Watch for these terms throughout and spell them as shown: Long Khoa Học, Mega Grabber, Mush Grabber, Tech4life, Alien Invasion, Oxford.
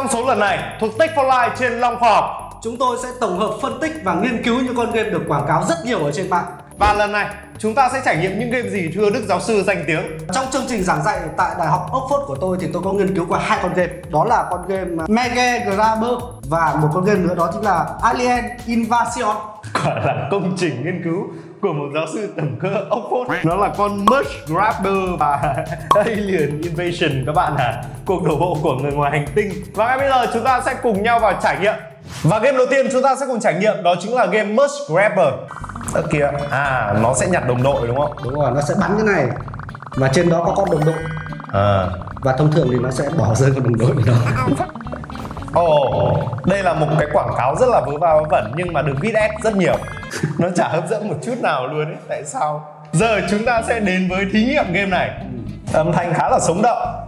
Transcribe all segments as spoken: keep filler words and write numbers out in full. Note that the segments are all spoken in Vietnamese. Trong số lần này thuộc Tech for Life trên Long Khoa Học, chúng tôi sẽ tổng hợp phân tích và nghiên cứu những con game được quảng cáo rất nhiều ở trên mạng. Và lần này chúng ta sẽ trải nghiệm những game gì thưa Đức giáo sư danh tiếng? Trong chương trình giảng dạy tại Đại học Oxford của tôi thì tôi có nghiên cứu qua hai con game. Đó là con game Mega Grabber và một con game nữa đó chính là Alien Invasion. Quả là công trình nghiên cứu của một giáo sư tầm cỡ Oxford. Nó là con Mush Grabber và Alien Invasion các bạn ạ. À. Cuộc đổ bộ của người ngoài hành tinh. Và ngay bây giờ chúng ta sẽ cùng nhau vào trải nghiệm. Và game đầu tiên chúng ta sẽ cùng trải nghiệm đó chính là game Mush Grabber. Ở kìa, à nó sẽ nhặt đồng đội đúng không? Đúng rồi, nó sẽ bắn cái này và trên đó có con đồng đội. À. Và thông thường thì nó sẽ bỏ rơi con đồng đội đó. Ồ, oh, đây là một cái quảng cáo rất là vớ va vớ vẩn nhưng mà được viết ad rất nhiều. Nó chả hấp dẫn một chút nào luôn ấy, tại sao? Giờ chúng ta sẽ đến với thí nghiệm game này. Âm thanh khá là sống động.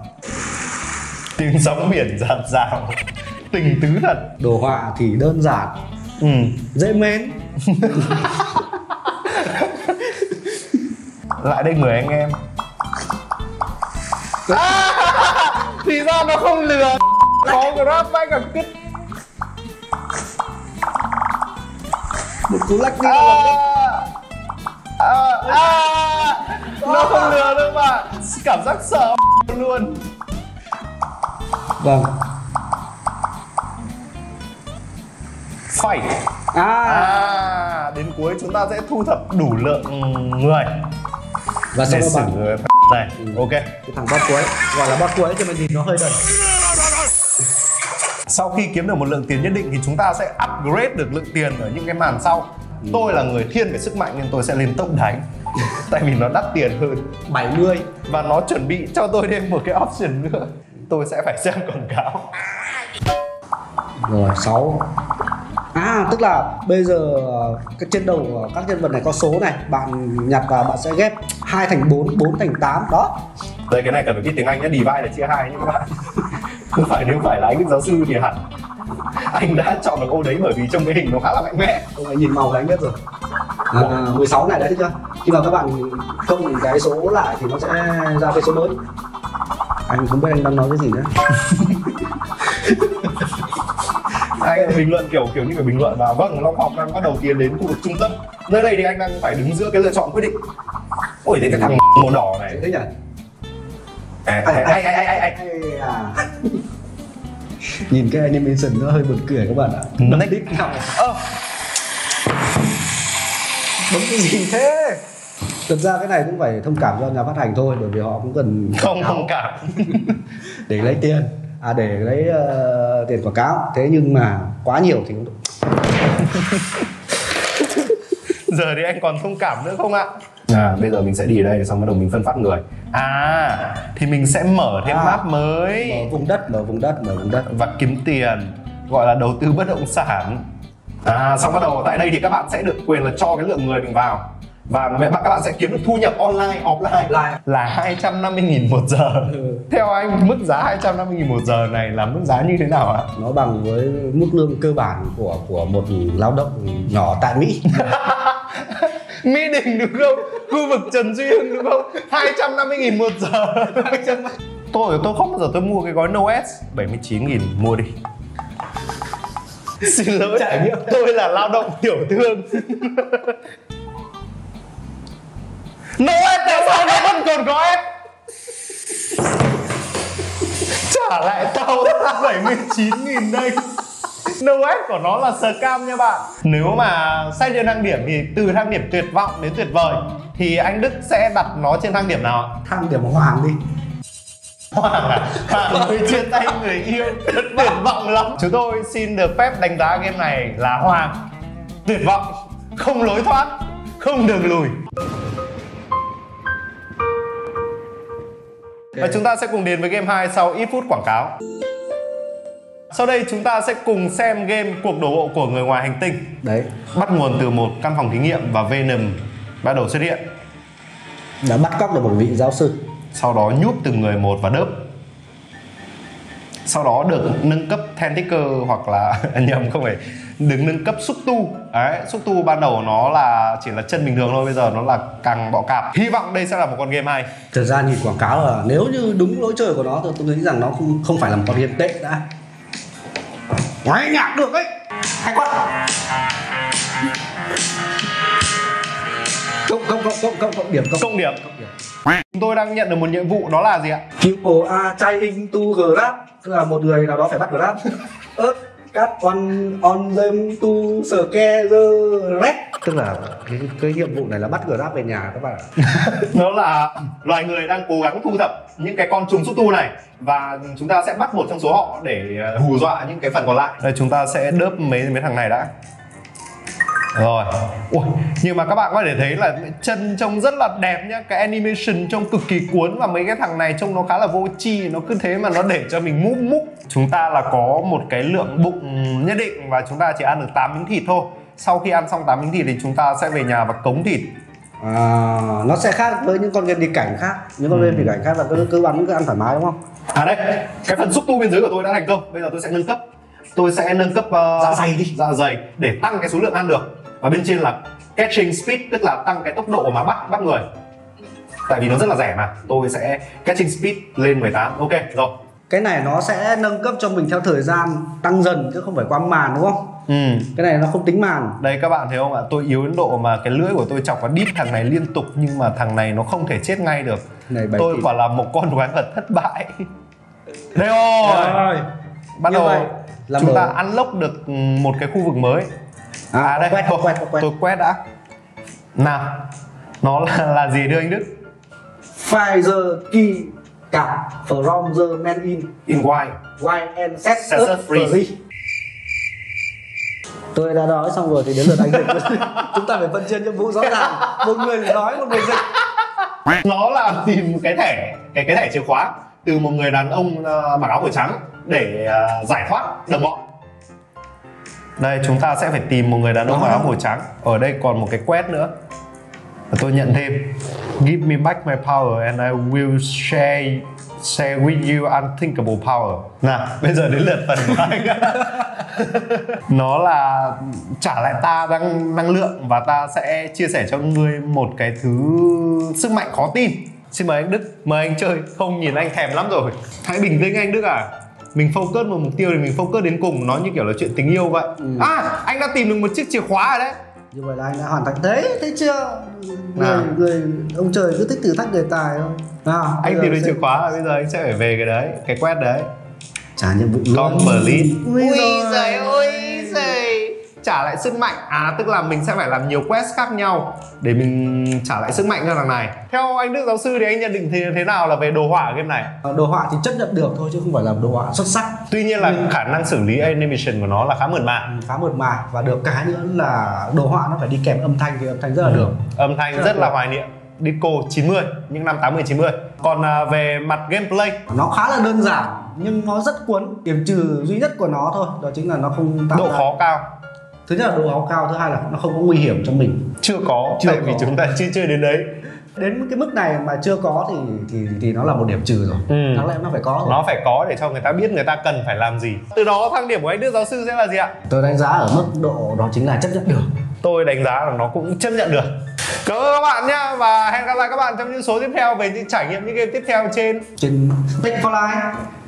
Tiếng sóng biển dạt dào. Tình tứ thật. Đồ họa thì đơn giản. Ừ, dễ mến. Lại đây mời anh em. À, thì ra nó không lừa. Có grab bike gặp kích. Một cú lách đi. Nó không lừa đâu mà. Cảm giác sợ luôn. Vâng. Fight. À. À, đến cuối chúng ta sẽ thu thập đủ lượng người và sẽ xử người này. Ừ. Ok. Cái thằng boss cuối gọi là boss cuối cho mình nhìn nó hơi đần. Sau khi kiếm được một lượng tiền nhất định thì chúng ta sẽ upgrade được lượng tiền ở những cái màn sau. Ừ. Tôi là người thiên về sức mạnh nên tôi sẽ lên tốc đánh. Tại vì nó đắt tiền hơn bảy mươi. Và nó chuẩn bị cho tôi thêm một cái option nữa. Tôi sẽ phải xem quảng cáo. Rồi, sáu. À, tức là bây giờ cái trên đầu các nhân vật này có số này. Bạn nhặt và bạn sẽ ghép hai thành bốn, bốn thành tám. Đó. Đây, cái này cần phải biết tiếng Anh nhé. Divide là chia hai nhé các bạn. Không phải, nếu phải là anh giáo sư thì hẳn anh đã chọn được ô đấy bởi vì trong cái hình nó khá là mạnh mẽ. Ông ấy nhìn màu là anh biết rồi. À, mười sáu này đã thích chưa? Khi mà các bạn cộng cái số lại thì nó sẽ ra cái số mới. Anh không biết anh đang nói cái gì nữa. Anh bình luận kiểu kiểu như phải bình luận và vâng, Long Khoa đang bắt đầu tiến đến khu vực trung tâm. Nơi đây thì anh đang phải đứng giữa cái lựa chọn quyết định. Ôi, thế cái thằng màu đỏ này thế nhỉ? À, à, à, à, à, à, à, à. Nhìn cái animation nó hơi buồn cười các bạn ạ. Nách đít nào. Ơ, bấm cái gì thế? Thật ra cái này cũng phải thông cảm cho nhà phát hành thôi, bởi vì họ cũng cần không thông cảm để lấy tiền, à để lấy uh, tiền quảng cáo. Thế nhưng mà quá nhiều thì cũng giờ thì anh còn thông cảm nữa không ạ? À, bây giờ mình sẽ đi đây xong bắt đầu mình phân phát người. À, thì mình sẽ mở thêm à, map mới. Mở vùng đất, mở vùng đất, mở vùng đất. Và kiếm tiền, gọi là đầu tư bất động sản. À, xong bắt đầu tại đây thì các bạn sẽ được quyền là cho cái lượng người mình vào. Và các bạn sẽ kiếm được thu nhập online, offline online. Là hai trăm năm mươi nghìn một giờ. Ừ. Theo anh, mức giá hai trăm năm mươi nghìn một giờ này là mức giá như thế nào ạ? Nó bằng với mức lương cơ bản của, của một lao động nhỏ tại Mỹ. Mỹ Đình đúng không? Khu vực Trần Duy Hưng đúng không? hai trăm năm mươi nghìn một giờ. Tôi tôi không bao giờ tôi mua cái gói no ads. bảy mươi chín nghìn mua đi. Xin lỗi, trải nghiệm tôi là lao động tiểu thương. No ads tại sao nó vẫn còn có ads? Trả lại tao bảy mươi chín nghìn đây. No ads của nó là scam nha bạn. Nếu mà xét trên thang điểm thì từ thang điểm tuyệt vọng đến tuyệt vời thì anh Đức sẽ đặt nó trên thang điểm nào? Thang điểm hoàng đi. Hoàng à? Hoàng mới chia tay người yêu. Tuyệt vọng lắm. Chúng tôi xin được phép đánh giá game này là hoàng. Tuyệt vọng, không lối thoát, không đường lùi. Và chúng ta sẽ cùng đến với game hai sau ít phút quảng cáo. Sau đây chúng ta sẽ cùng xem game cuộc đổ bộ của người ngoài hành tinh. Đấy. Bắt nguồn từ một căn phòng thí nghiệm và Venom bắt đầu xuất hiện. Đã bắt cóc được một vị giáo sư. Sau đó nhút từng người một và đớp. Sau đó được nâng cấp Tentacle hoặc là nhầm không phải, được nâng cấp xúc tu. Đấy, xúc tu ban đầu nó là chỉ là chân bình thường thôi, bây giờ nó là càng bọ cạp. Hy vọng đây sẽ là một con game hay. Thật ra nhìn quảng cáo là nếu như đúng lối chơi của nó thì tôi nghĩ rằng nó không, không phải là một con game tệ đã. Nghe nhạc được ấy, hay quá. Cộng cộng cộng cộng cộng cộng điểm cộng, cộng điểm. Cộng điểm. Chúng tôi đang nhận được một nhiệm vụ, đó là gì ạ? People are trying to grab, tức là một người nào đó phải bắt grab. Ớt cắt on on them to scare the rat, tức là cái, cái nhiệm vụ này là bắt grab về nhà các bạn. Nó là loài người đang cố gắng thu thập những cái con trùng xúc tu này và chúng ta sẽ bắt một trong số họ để hù dọa những cái phần còn lại. Đây, chúng ta sẽ đớp mấy mấy thằng này đã. Rồi, ui, nhưng mà các bạn có thể thấy là chân trông rất là đẹp nhá. Cái animation trông cực kỳ cuốn. Và mấy cái thằng này trông nó khá là vô tri. Nó cứ thế mà nó để cho mình múc múc. Chúng ta là có một cái lượng bụng nhất định và chúng ta chỉ ăn được tám miếng thịt thôi. Sau khi ăn xong tám miếng thịt thì chúng ta sẽ về nhà và cống thịt. À, nó sẽ khác với những con game đi cảnh khác. Những con game đi cảnh khác là cứ, cứ ăn cứ ăn thoải mái đúng không? À đây, cái phần xúc tu bên dưới của tôi đã thành công. Bây giờ tôi sẽ nâng cấp. Tôi sẽ nâng cấp uh, dạ dày đi. Dạ dày để tăng cái số lượng ăn được. Và bên trên là catching speed, tức là tăng cái tốc độ mà bắt bắt người. Tại vì nó rất là rẻ mà. Tôi sẽ catching speed lên mười tám. Ok, rồi. Cái này nó sẽ nâng cấp cho mình theo thời gian, tăng dần chứ không phải qua màn đúng không? Ừ. Cái này nó không tính màn. Đây các bạn thấy không ạ? Tôi yếu đến độ mà cái lưỡi của tôi chọc vào đít thằng này liên tục. Nhưng mà thằng này nó không thể chết ngay được này. Tôi quả là một con quái vật thất bại. Đây rồi. Bắt đầu chúng bờ. Ta unlock được một cái khu vực mới. À, à đây, quét, tôi, quét, quét. tôi quét đã. Nào, nó là, là gì đưa anh Đức? Find the key card from the man in in white, white and set, set up free. free. Tôi đã nói xong rồi thì đến lượt anh Đức. Chúng ta phải phân chia nhiệm vụ rõ ràng. Một người nói, một người dịch. Nó là tìm cái thẻ, cái cái thẻ chìa khóa từ một người đàn ông uh, mặc áo cổ trắng để uh, giải thoát đồng bọn. Đây, chúng ta sẽ phải tìm một người đàn ông mặc áo màu trắng. Ở đây còn một cái quét nữa. Tôi nhận thêm. Give me back my power and I will share share with you unthinkable power. Nào, bây giờ đến lượt phần của anh. Nó là trả lại ta năng, năng lượng và ta sẽ chia sẻ cho ngươi một cái thứ sức mạnh khó tin. Xin mời anh Đức, mời anh chơi. Không, nhìn anh thèm lắm rồi. Hãy bình tĩnh anh Đức à. Mình focus vào mục tiêu thì mình focus đến cùng. Nó như kiểu là chuyện tình yêu vậy. ừ. À, anh đã tìm được một chiếc chìa khóa rồi đấy. Như vậy là anh đã hoàn thành. Đấy, thấy chưa? Người, người ông trời cứ thích thử thách người tài thôi. Nào, anh tìm được sẽ... chìa khóa rồi, bây giờ anh sẽ phải về cái đấy. Cái quét đấy. Trả nhiệm vụ luôn. Ui giời ơi giời. Trả lại sức mạnh. À, tức là mình sẽ phải làm nhiều quest khác nhau để mình trả lại sức mạnh cho thằng này. Theo anh Đức giáo sư thì anh nhận định thế nào là về đồ họa ở game này? Đồ họa thì chấp nhận được thôi chứ không phải là đồ họa xuất sắc. Tuy nhiên là ừ. khả năng xử lý animation của nó là khá mượt mà. Khá mượt mà. Và được cái nữa là đồ họa nó phải đi kèm âm thanh thì âm thanh rất là ừ. được. Âm thanh rất, rất là hoài niệm. Disco chín mươi, những năm tám mươi chín mươi. Còn về mặt gameplay, nó khá là đơn giản nhưng nó rất cuốn. Điểm trừ duy nhất của nó thôi, đó chính là nó không tạo độ ra. Khó cao. Thứ nhất là độ khó cao, thứ hai là nó không có nguy hiểm cho mình. Chưa có, chưa tại có. Vì chúng ta chưa chơi đến đấy. Đến cái mức này mà chưa có thì thì thì nó là một điểm trừ rồi. Ừ. Đáng lẽ nó phải có rồi. Nó phải có để cho người ta biết người ta cần phải làm gì. Từ đó thang điểm của anh Đức giáo sư sẽ là gì ạ? Tôi đánh giá ở mức độ đó chính là chấp nhận được. Tôi đánh giá là nó cũng chấp nhận được. Cảm ơn các bạn nhá và hẹn gặp lại các bạn trong những số tiếp theo về những trải nghiệm những game tiếp theo trên trên Tech for Life.